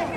Hey!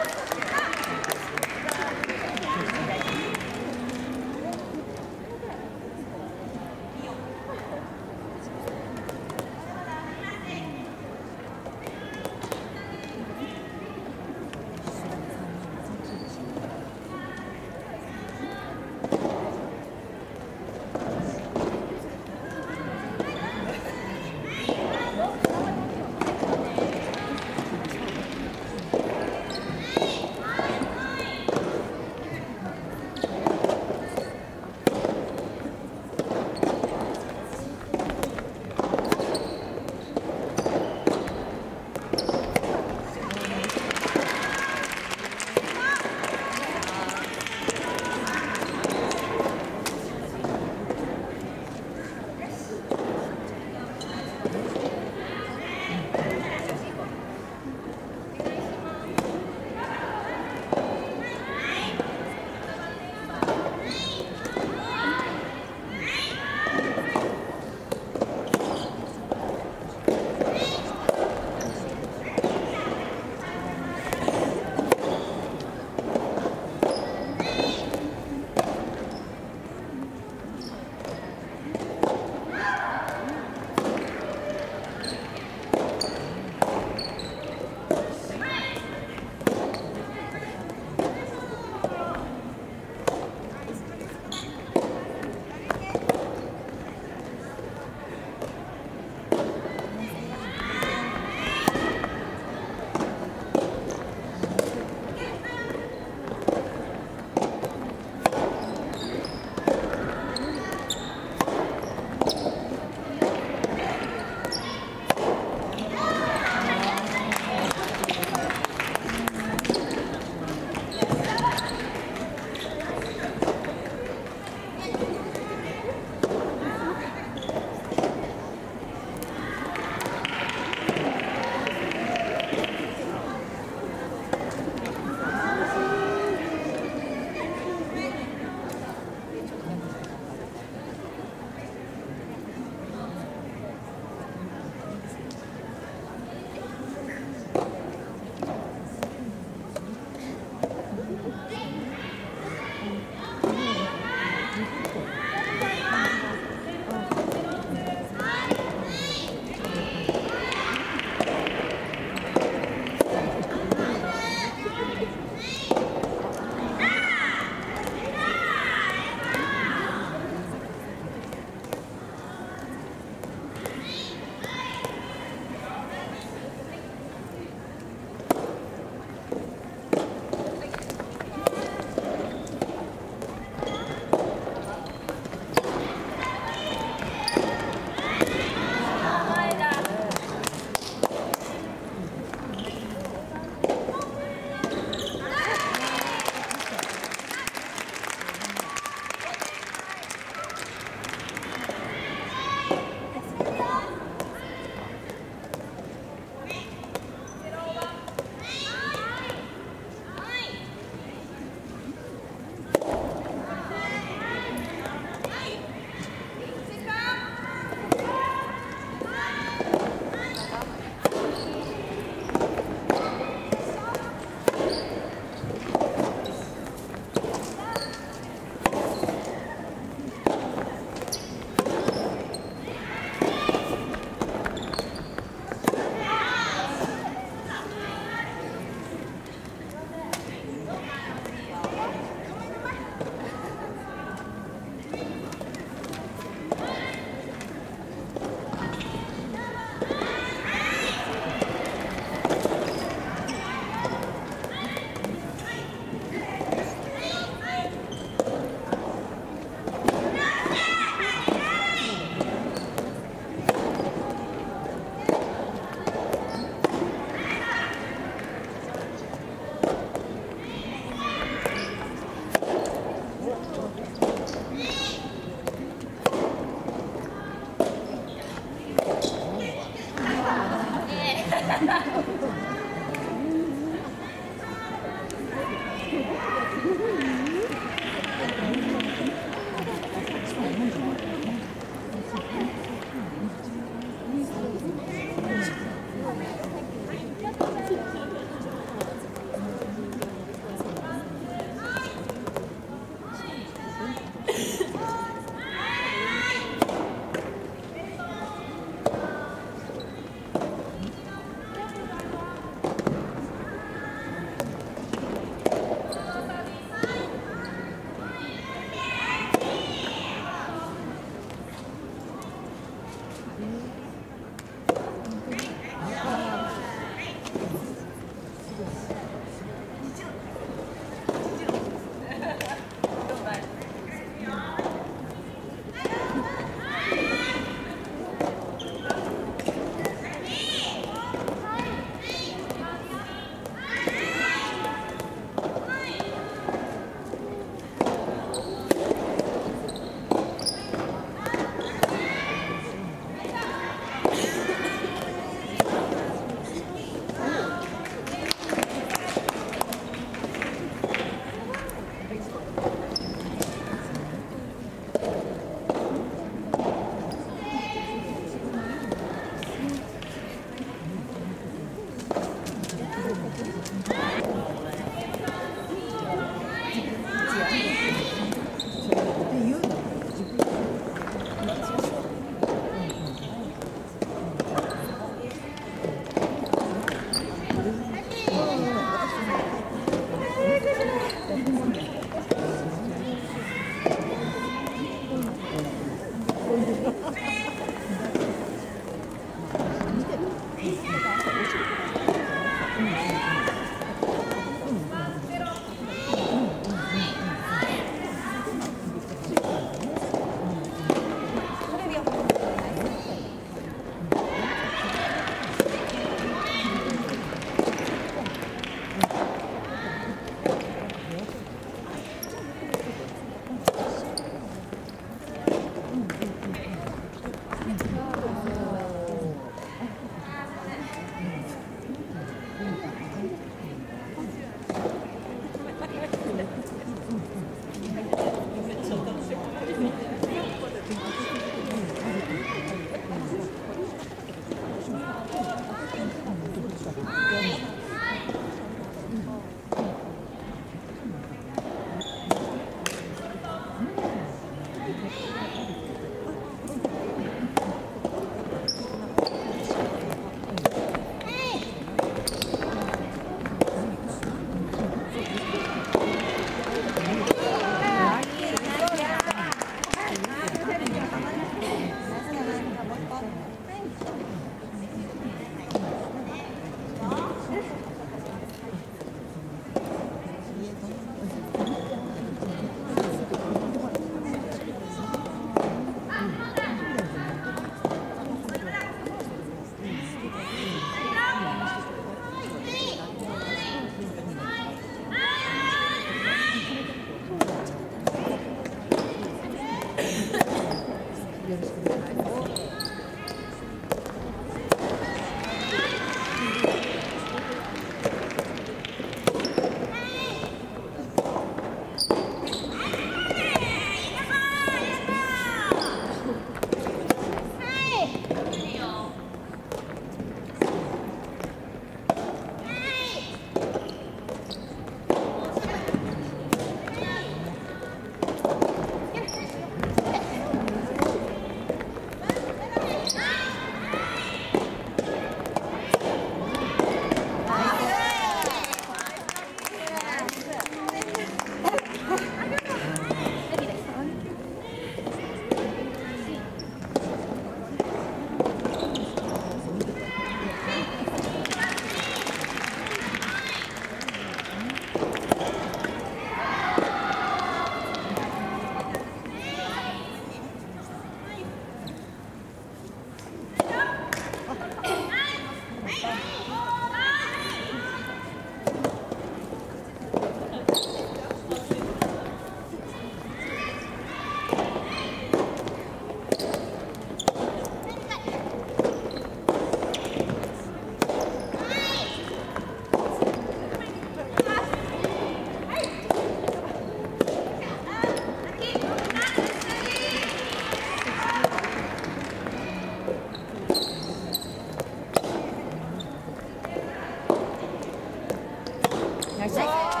Nice.